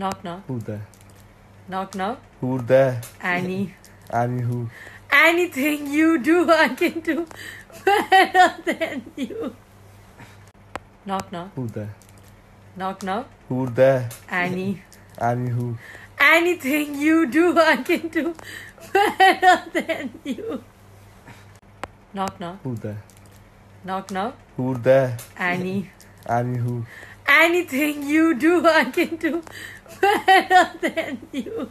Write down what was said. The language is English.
Knock, knock. Who there? Knock, knock. Who there? Annie. Annie who? Anything you do, I can do better than you. Knock, knock. Who there? Knock, knock. Who there? Annie. Annie who? Anything you do, I can do better than you. Knock, knock. Who there? Knock, knock. Who there? Annie. Annie who? Anything you do, I can do better than you.